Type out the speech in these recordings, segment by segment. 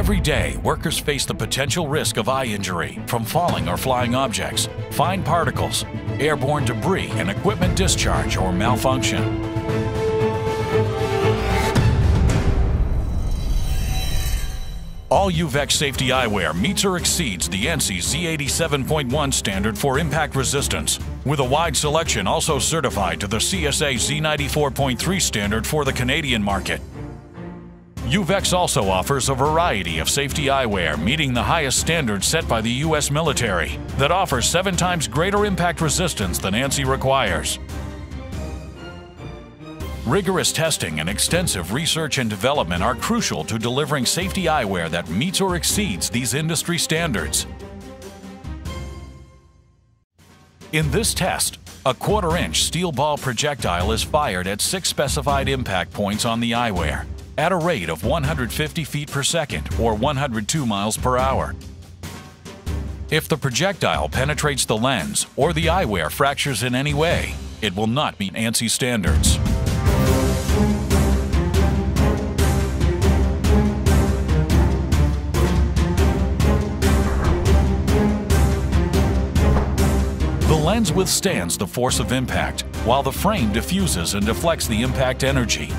Every day, workers face the potential risk of eye injury from falling or flying objects, fine particles, airborne debris, and equipment discharge or malfunction. All UVEX safety eyewear meets or exceeds the ANSI Z87.1 standard for impact resistance, with a wide selection also certified to the CSA Z94.3 standard for the Canadian market. UVEX also offers a variety of safety eyewear meeting the highest standards set by the U.S. military that offers 7 times greater impact resistance than ANSI requires. Rigorous testing and extensive research and development are crucial to delivering safety eyewear that meets or exceeds these industry standards. In this test, a quarter-inch steel ball projectile is fired at 6 specified impact points on the eyewear, at a rate of 150 feet per second or 102 miles per hour. If the projectile penetrates the lens or the eyewear fractures in any way, it will not meet ANSI standards. The lens withstands the force of impact, while the frame diffuses and deflects the impact energy.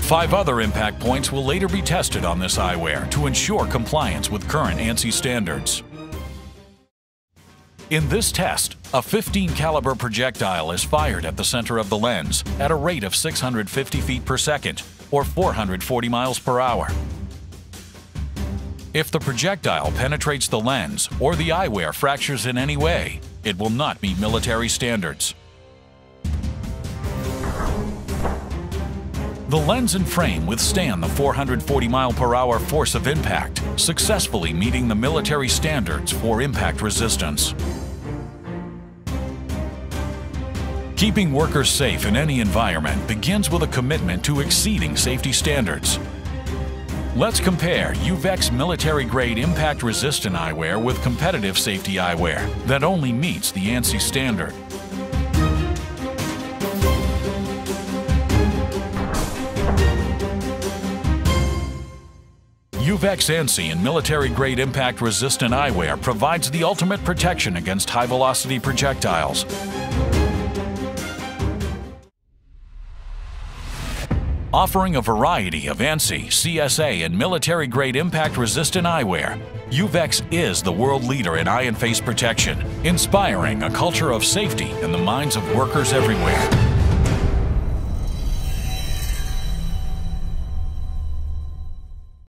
5 other impact points will later be tested on this eyewear to ensure compliance with current ANSI standards. In this test, a 15 caliber projectile is fired at the center of the lens at a rate of 650 feet per second or 440 miles per hour. If the projectile penetrates the lens or the eyewear fractures in any way, it will not meet military standards. The lens and frame withstand the 440 mile per hour force of impact, successfully meeting the military standards for impact resistance. Keeping workers safe in any environment begins with a commitment to exceeding safety standards. Let's compare UVEX military-grade impact-resistant eyewear with competitive safety eyewear that only meets the ANSI standard. UVEX ANSI and military-grade impact-resistant eyewear provides the ultimate protection against high-velocity projectiles. Offering a variety of ANSI, CSA, and military-grade impact-resistant eyewear, UVEX is the world leader in eye and face protection, inspiring a culture of safety in the minds of workers everywhere.